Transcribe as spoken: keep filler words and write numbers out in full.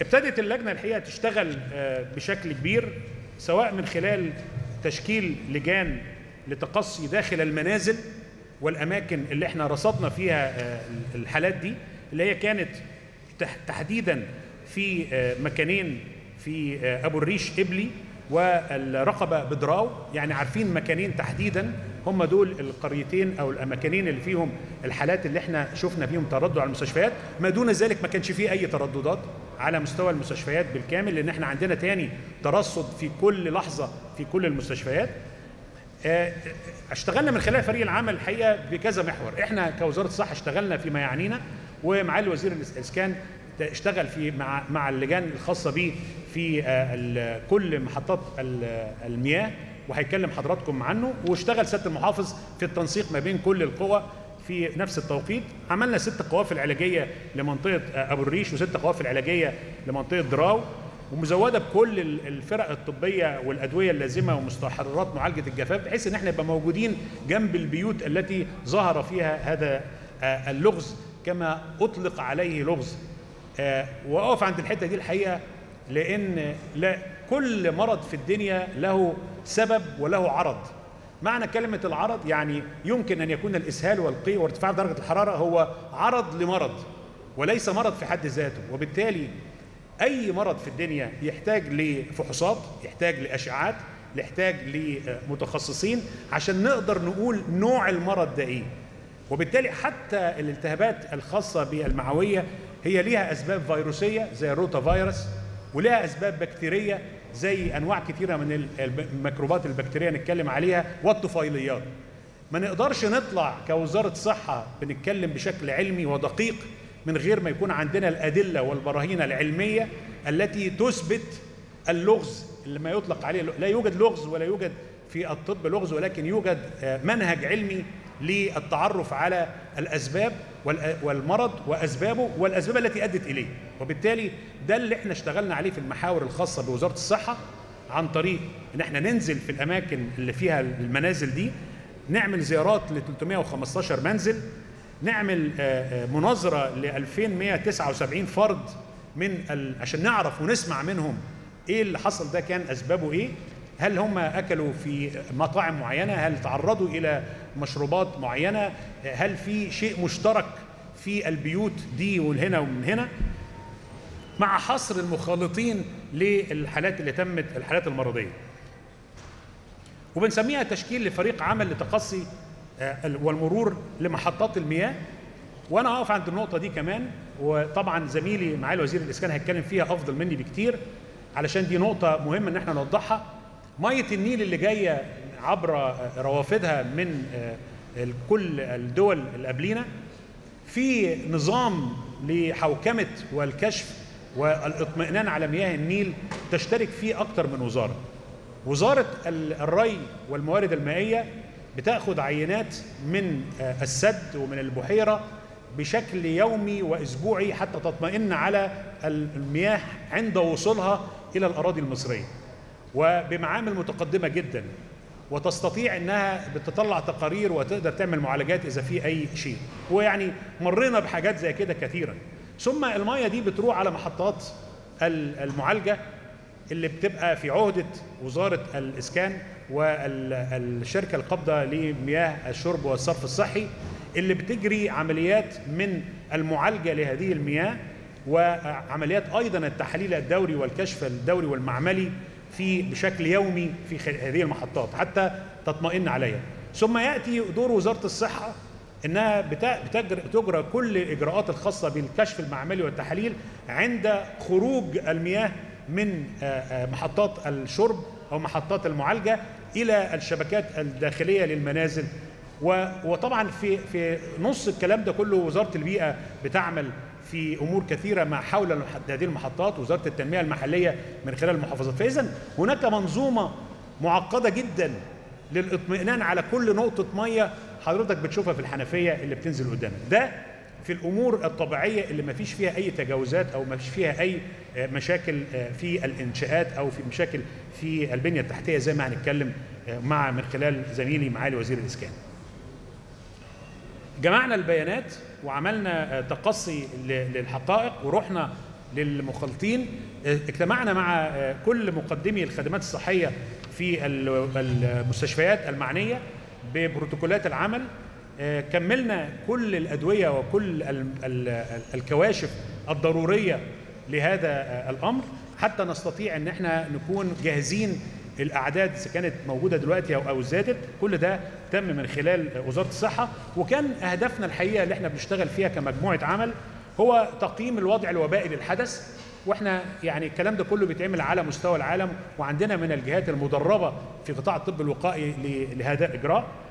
ابتدت اللجنة الحقيقة تشتغل بشكل كبير، سواء من خلال تشكيل لجان لتقصي داخل المنازل والأماكن اللي احنا رصدنا فيها الحالات دي، اللي هي كانت تحديدا في مكانين في أبو الريش إبلي والرقبة بدراو، يعني عارفين مكانين تحديدا هم دول القريتين أو الأماكنين اللي فيهم الحالات اللي احنا شفنا فيهم تردد على المستشفيات. ما دون ذلك ما كانش فيه أي ترددات على مستوى المستشفيات بالكامل، لأن احنا عندنا تاني ترصد في كل لحظة في كل المستشفيات. اشتغلنا من خلال فريق العمل الحقيقة بكذا محور، احنا كوزارة الصحة اشتغلنا فيما يعنينا، ومعالي وزير الإسكان اشتغل في مع مع اللجان الخاصة بيه في كل محطات المياه وهيكلم حضراتكم عنه، واشتغل سيادة المحافظ في التنسيق ما بين كل القوى في نفس التوقيت. عملنا ست قوافل علاجية لمنطقة أبو الريش وست قوافل علاجية لمنطقة دراو، ومزودة بكل الفرق الطبية والأدوية اللازمة ومستحضرات معالجة الجفاف، بحيث إن احنا نبقى موجودين جنب البيوت التي ظهر فيها هذا اللغز كما أطلق عليه لغز. وأقف عند الحتة دي الحقيقة، لأن لا كل مرض في الدنيا له سبب وله عرض. معنى كلمة العرض يعني يمكن أن يكون الإسهال والقيء وارتفاع درجة الحرارة هو عرض لمرض وليس مرض في حد ذاته، وبالتالي أي مرض في الدنيا يحتاج لفحوصات، يحتاج لأشعات، يحتاج لمتخصصين عشان نقدر نقول نوع المرض ده إيه. وبالتالي حتى الالتهابات الخاصة بالمعوية هي ليها أسباب فيروسية زي الروتا فيروس، ولها أسباب بكتيرية زي أنواع كثيرة من الميكروبات البكتيرية نتكلم عليها، والطفيليات. ما نقدرش نطلع كوزارة صحة بنتكلم بشكل علمي ودقيق من غير ما يكون عندنا الأدلة والبراهين العلمية التي تثبت اللغز اللي ما يطلق عليه. لا يوجد لغز ولا يوجد في الطب لغز، ولكن يوجد منهج علمي للتعرف على الأسباب والمرض وأسبابه والأسباب التي أدت إليه. وبالتالي ده اللي احنا اشتغلنا عليه في المحاور الخاصة بوزارة الصحة، عن طريق ان احنا ننزل في الأماكن اللي فيها المنازل دي، نعمل زيارات ل ثلاثمائة وخمسة عشر منزل، نعمل مناظرة ل ألفين ومائة وتسعة وسبعين فرد من ال... عشان نعرف ونسمع منهم ايه اللي حصل، ده كان أسبابه ايه، هل هم أكلوا في مطاعم معينة، هل تعرضوا إلى مشروبات معينة، هل في شيء مشترك في البيوت دي وهنا ومن هنا، مع حصر المخالطين للحالات اللي تمت الحالات المرضية. وبنسميها تشكيل لفريق عمل لتقصي والمرور لمحطات المياه. وأنا هقف عند النقطة دي كمان، وطبعا زميلي معالي وزير الإسكان هيتكلم فيها أفضل مني بكتير، علشان دي نقطة مهمة إن احنا نوضحها. مية النيل اللي جاية عبر روافدها من كل الدول اللي قبلينا في نظام لحوكمة والكشف والاطمئنان على مياه النيل تشترك فيه أكتر من وزارة. وزارة الري والموارد المائية بتأخذ عينات من السد ومن البحيرة بشكل يومي وأسبوعي حتى تطمئن على المياه عند وصولها إلى الأراضي المصرية، وبمعامل متقدمة جدا، وتستطيع انها بتطلع تقارير وتقدر تعمل معالجات اذا في اي شيء. ويعني مرينا بحاجات زي كده كثيرا. ثم المياه دي بتروح على محطات المعالجة اللي بتبقى في عهدة وزارة الإسكان والشركة القابضة لمياه الشرب والصرف الصحي، اللي بتجري عمليات من المعالجة لهذه المياه، وعمليات ايضا التحليل الدوري والكشف الدوري والمعملي في بشكل يومي في هذه المحطات حتى تطمئن عليها. ثم يأتي دور وزارة الصحة أنها بتجرى كل الإجراءات الخاصة بالكشف المعملي والتحاليل عند خروج المياه من محطات الشرب أو محطات المعالجة إلى الشبكات الداخلية للمنازل. وطبعا في في نص الكلام ده كله وزارة البيئة بتعمل في أمور كثيرة ما حول هذه المحطات، وزارة التنمية المحلية من خلال المحافظات. فإذن هناك منظومة معقدة جدا للإطمئنان على كل نقطة مية حضرتك بتشوفها في الحنفية اللي بتنزل قدامك. ده في الأمور الطبيعية اللي ما فيش فيها أي تجاوزات أو ما فيش فيها أي مشاكل في الإنشاءات أو في مشاكل في البنية التحتية، زي ما هنتكلم مع من خلال زميلي معالي وزير الإسكان. جمعنا البيانات وعملنا تقصي للحقائق، ورحنا للمخالطين. اجتمعنا مع كل مقدمي الخدمات الصحية في المستشفيات المعنية ببروتوكولات العمل، كملنا كل الأدوية وكل الكواشف الضرورية لهذا الأمر حتى نستطيع أن احنا نكون جاهزين. الأعداد كانت موجودة دلوقتي أو زادت، كل ده تم من خلال وزارة الصحة. وكان هدفنا الحقيقة اللي احنا بنشتغل فيها كمجموعة عمل هو تقييم الوضع الوبائي للحدث، واحنا يعني الكلام ده كله بيتعمل على مستوى العالم، وعندنا من الجهات المدربة في قطاع الطب الوقائي لهذا الإجراء.